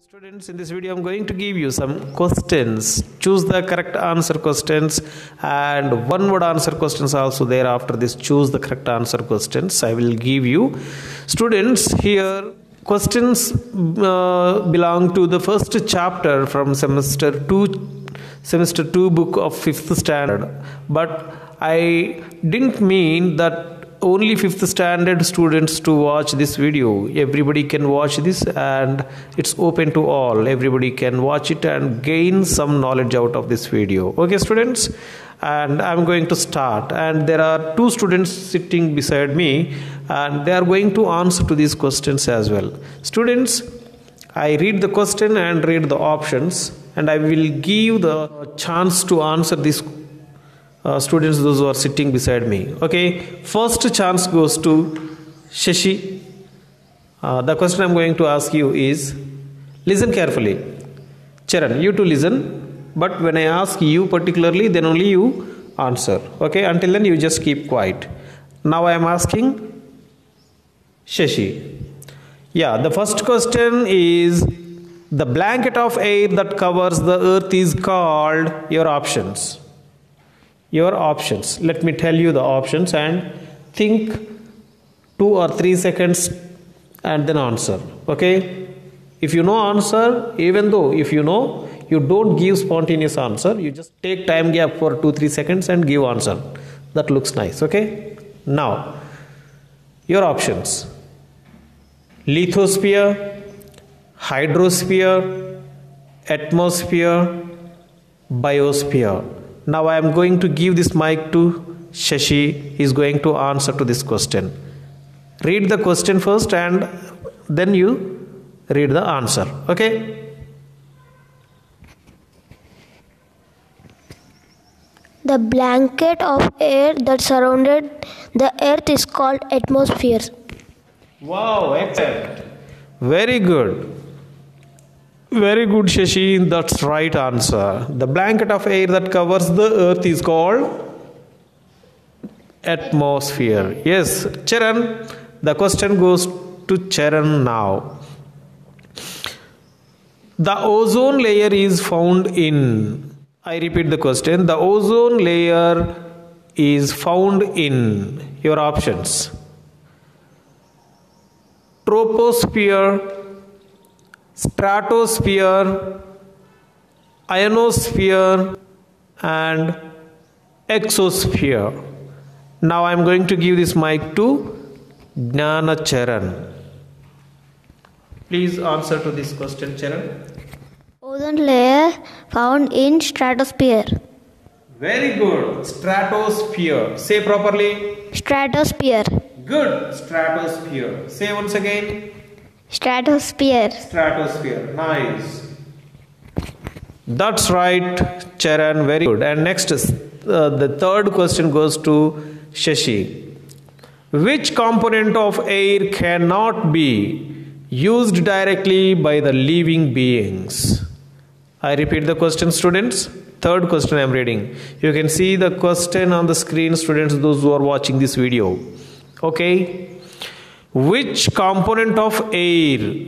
Students, in this video I am going to give you some questions. Choose the correct answer questions and one word answer questions also there. After this, choose the correct answer questions I will give you. Students, here questions belong to the first chapter from semester 2 book of 5th standard, but I didn't mean that only 5th standard students to watch this video. Everybody can watch this and it's open to all. Everybody can watch it and gain some knowledge out of this video. Okay students, and I'm going to start, and there are two students sitting beside me and they are going to answer to these questions as well. Students, I read the question and read the options, and I will give the chance to answer this students, those who are sitting beside me. Okay, first chance goes to Shashi. The question I'm going to ask you is, listen carefully. Charan, you too listen, but when I ask you particularly, then only you answer. Okay, until then you just keep quiet. Now I am asking Shashi. Yeah, the first question is, the blanket of air that covers the earth is called. Your options. Your options. Let me tell you the options and think 2 or 3 seconds and then answer. Okay? If you know answer, even though if you know, you don't give spontaneous answer. You just take time gap for 2-3 seconds and give answer. That looks nice. Okay? Now, your options. Lithosphere, hydrosphere, atmosphere, biosphere. Now I am going to give this mic to Shashi. He is going to answer to this question. Read the question first and then you read the answer. Okay? The blanket of air that surrounded the earth is called atmosphere. Wow, excellent. Very good. Very good, Shashi. That's right answer. The blanket of air that covers the earth is called atmosphere. Yes, Charan. The question goes to Charan now. The ozone layer is found in. I repeat the question. The ozone layer is found in. Your options. Troposphere, stratosphere, ionosphere, and exosphere. Now I am going to give this mic to Jnana Charan. Please answer to this question, Charan. Ozone layer found in stratosphere. Very good. Stratosphere. Say properly. Stratosphere. Good. Stratosphere. Say once again. Stratosphere. Stratosphere. Nice. That's right, Charan. Very good. And next, the third question goes to Shashi. Which component of air cannot be used directly by the living beings? I repeat the question, students. Third question I am reading. You can see the question on the screen, students, those who are watching this video. Okay. Which component of air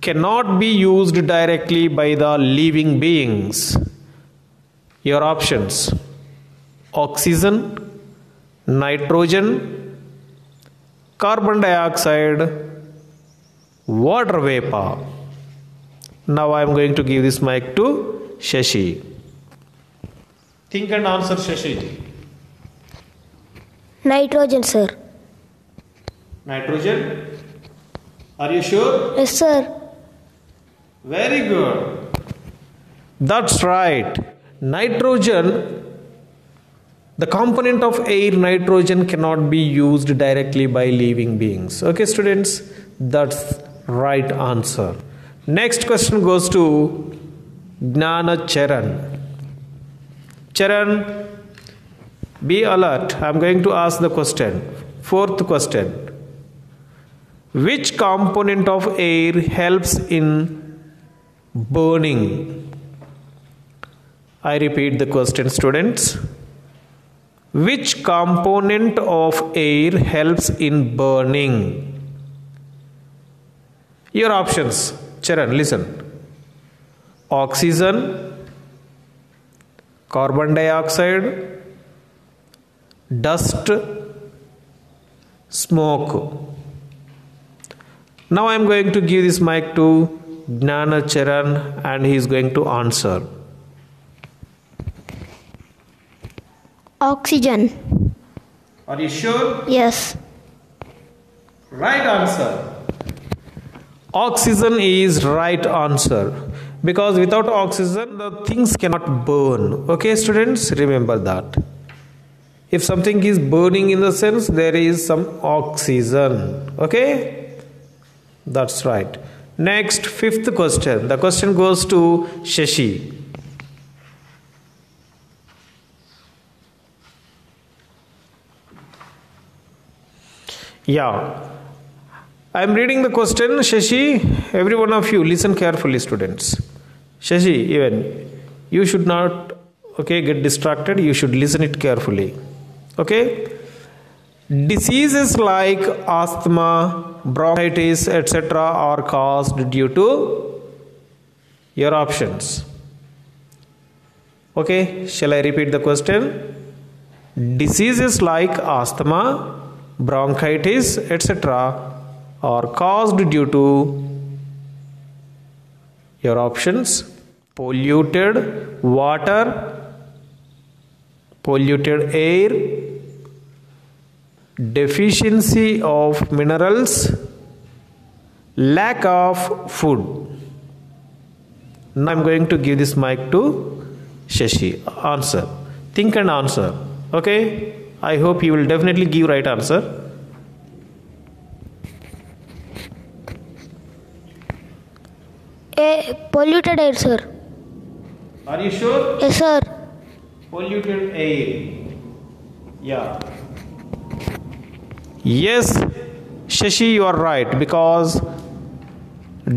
cannot be used directly by the living beings? Your options. Oxygen, nitrogen, carbon dioxide, water vapor. Now I am going to give this mic to Shashi. Think and answer, Shashi. Nitrogen, sir. Nitrogen? Are you sure? Yes, sir. Very good. That's right. Nitrogen, the component of air, nitrogen, cannot be used directly by living beings. Okay, students? That's right answer. Next question goes to Jnana Charan. Charan, be alert. I'm going to ask the question. Fourth question. Which component of air helps in burning? I repeat the question, students. Which component of air helps in burning? Your options, Charan, listen. Oxygen, carbon dioxide, dust, smoke. Now I am going to give this mic to Gnana Charan and he is going to answer. Oxygen. Are you sure? Yes. Right answer. Oxygen is right answer. Because without oxygen, the things cannot burn. Okay, students, remember that. If something is burning in the sense, there is some oxygen. Okay? That's right. Next, fifth question. The question goes to Shashi. Yeah. I am reading the question, Shashi. Every one of you, listen carefully, students. Shashi, even you should not get distracted. You should listen it carefully. Okay? Diseases like asthma, bronchitis, etc. are caused due to your options. Okay? Shall I repeat the question? Diseases like asthma, bronchitis, etc. are caused due to your options: polluted water, polluted air, deficiency of minerals, lack of food. Now I am going to give this mic to Shashi. Answer. Think and answer. Okay? I hope you will definitely give right answer. Polluted air, sir. Are you sure? Yes, sir. Polluted air. Yeah. Yes, Shashi, you are right, because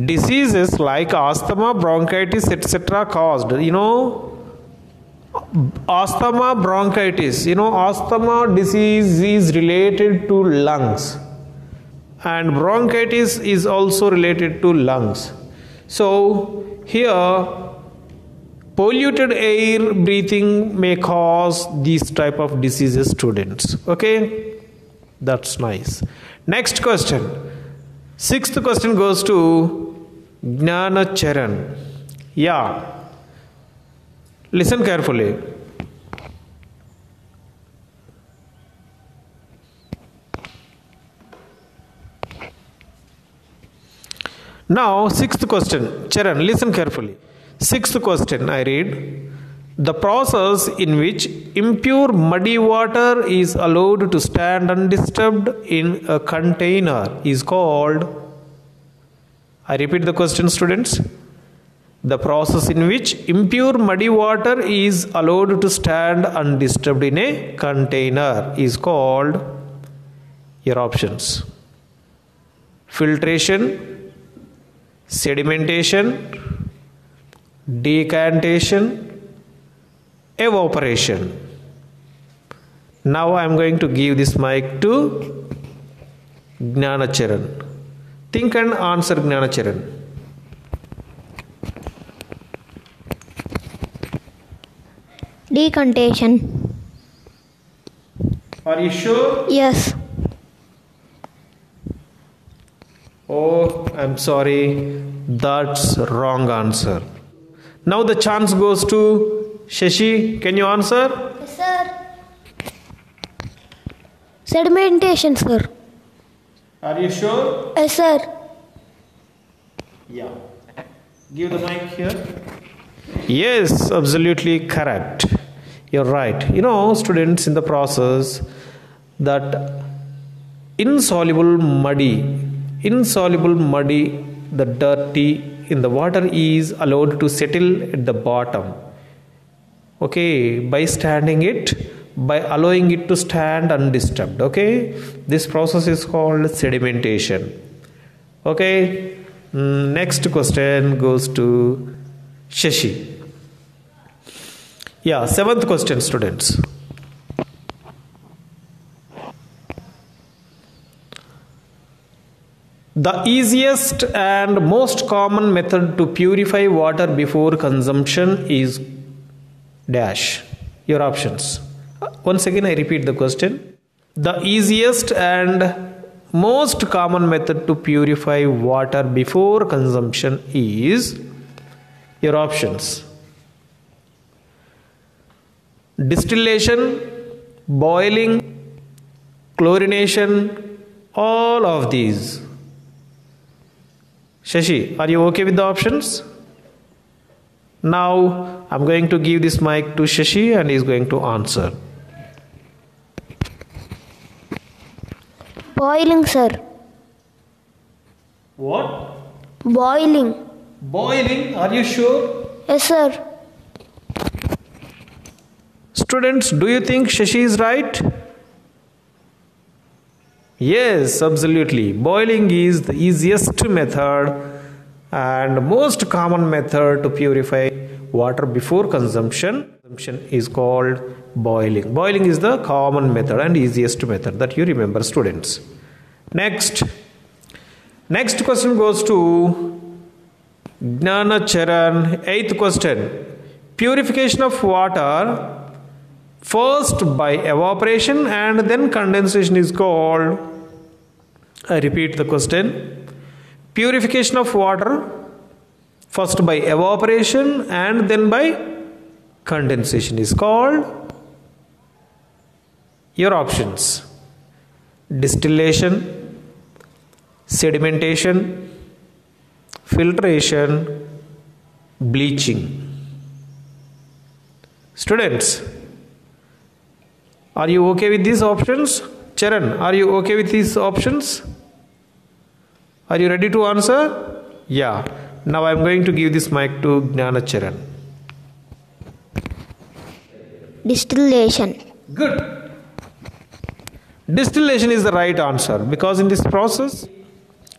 diseases like asthma, bronchitis, etc. caused, asthma, bronchitis. Asthma disease is related to lungs, and bronchitis is also related to lungs. So, here, polluted air breathing may cause these type of diseases, students. Okay? That's nice. Next question. Sixth question goes to Gnana Charan. Yeah. Listen carefully. Now, sixth question. Charan, listen carefully. Sixth question, I read. The process in which impure muddy water is allowed to stand undisturbed in a container is called... I repeat the question, students. The process in which impure muddy water is allowed to stand undisturbed in a container is called... Your options. Filtration, sedimentation, decantation, evaporation. Now I am going to give this mic to Gnana Charan. Think and answer, Gnana Charan. Decantation. Are you sure? Yes. Oh, I'm sorry. That's wrong answer. Now the chance goes to Shashi. Can you answer? Yes, sir. Sedimentation, sir. Are you sure? Yes, sir. Yeah. Give the mic here. Yes, absolutely correct. You're right. Students, in the process that insoluble muddy, the dirty in the water is allowed to settle at the bottom. Okay, by allowing it to stand undisturbed. Okay, this process is called sedimentation. Okay, next question goes to Shashi. Yeah, seventh question, students. The easiest and most common method to purify water before consumption is dash. Your options. Once again I repeat the question. The easiest and most common method to purify water before consumption is, your options: distillation, boiling, chlorination, all of these. Shashi, are you okay with the options? Now, I'm going to give this mic to Shashi and he's going to answer. Boiling, sir. What? Boiling. Boiling, are you sure? Yes, sir. Students, do you think Shashi is right? Yes, absolutely. Boiling is the easiest method and most common method to purify water before consumption. Consumption is called boiling. Boiling is the common method and easiest method that you remember, students. Next question goes to Gnanacharan. 8th question. Purification of water first by evaporation and then condensation is called. I repeat the question. Purification of water first by evaporation and then by condensation is called. Your options: distillation, sedimentation, filtration, bleaching. Students, are you okay with these options? Charan, are you okay with these options? Are you ready to answer? Yeah. Now I am going to give this mic to Gnanacharan. Distillation. Good. Distillation is the right answer because in this process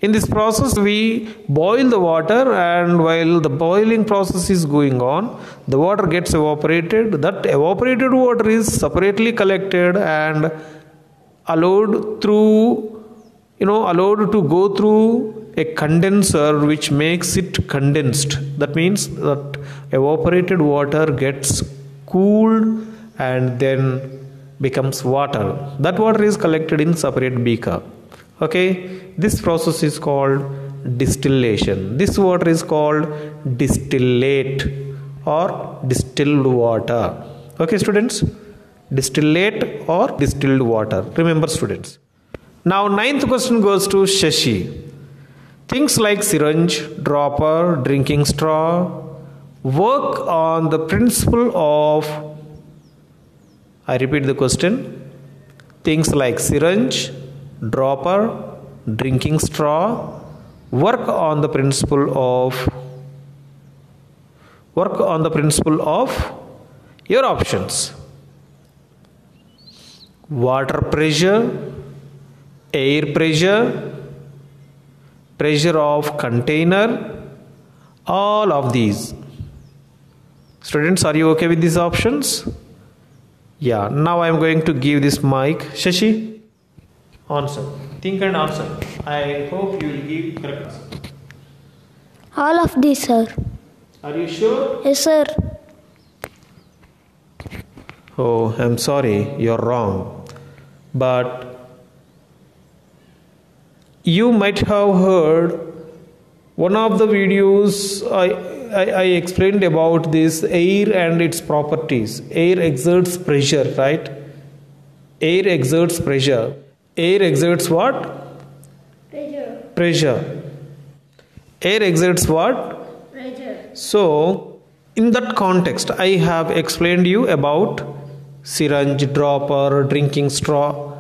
we boil the water, and while the boiling process is going on, the water gets evaporated. That evaporated water is separately collected and allowed to go through a condenser, which makes it condensed. That means that evaporated water gets cooled and then becomes water. That water is collected in separate beaker. Okay, this process is called distillation. This water is called distillate or distilled water. Okay, students, distillate or distilled water. Remember, students. Now, 9th question goes to Shashi. Things like syringe, dropper, drinking straw work on the principle of, I repeat the question, things like syringe, dropper, drinking straw work on the principle of, your options: water pressure, air pressure, pressure of container, all of these. Students, are you okay with these options? Yeah. Now I am going to give this mic. Shashi, answer. Think and answer. I hope you will give correct answer. All of these, sir. Are you sure? Yes, sir. Oh, I'm sorry. You're wrong. But you might have heard one of the videos I explained about this air and its properties. Air exerts pressure, right? Air exerts pressure. Air exerts what? Pressure. Pressure. Air exerts what? Pressure. So, in that context, I have explained you about syringe, dropper, drinking straw.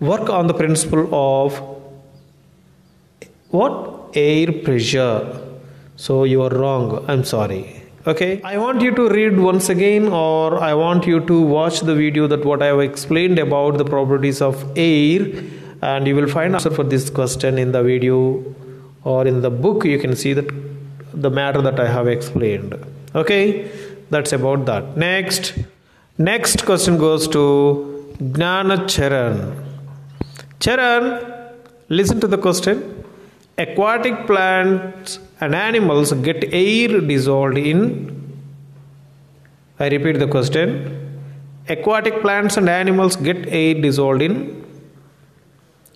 Work on the principle of what? Air pressure. So, you are wrong. I'm sorry. Okay. I want you to read once again, or I want you to watch the video that what I have explained about the properties of air, and you will find answer for this question in the video or in the book. You can see that the matter that I have explained. Okay. That's about that. Next question goes to Gnanacharan. Charan, listen to the question. aquatic plants and animals get air dissolved in, I repeat the question, aquatic plants and animals get air dissolved in,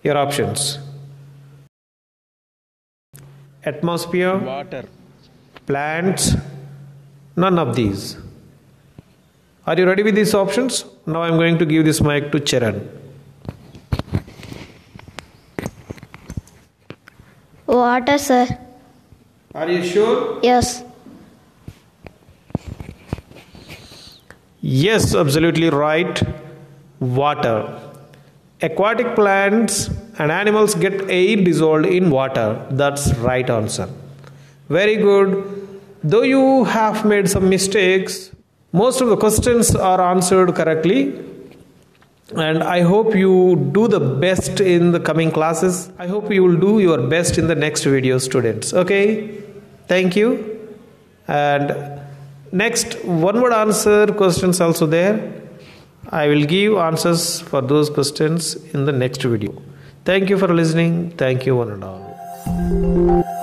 your options, atmosphere, water, plants, none of these. Are you ready with these options? Now I am going to give this mic to Charan. Water, sir. Are you sure? Yes. Yes, absolutely right. Water. Aquatic plants and animals get air dissolved in water. That's right answer. Very good. Though you have made some mistakes, most of the questions are answered correctly. And I hope you do the best in the coming classes. I hope you will do your best in the next video, students. Okay? Thank you. And next, one word answer questions also there. I will give answers for those questions in the next video. Thank you for listening. Thank you one and all.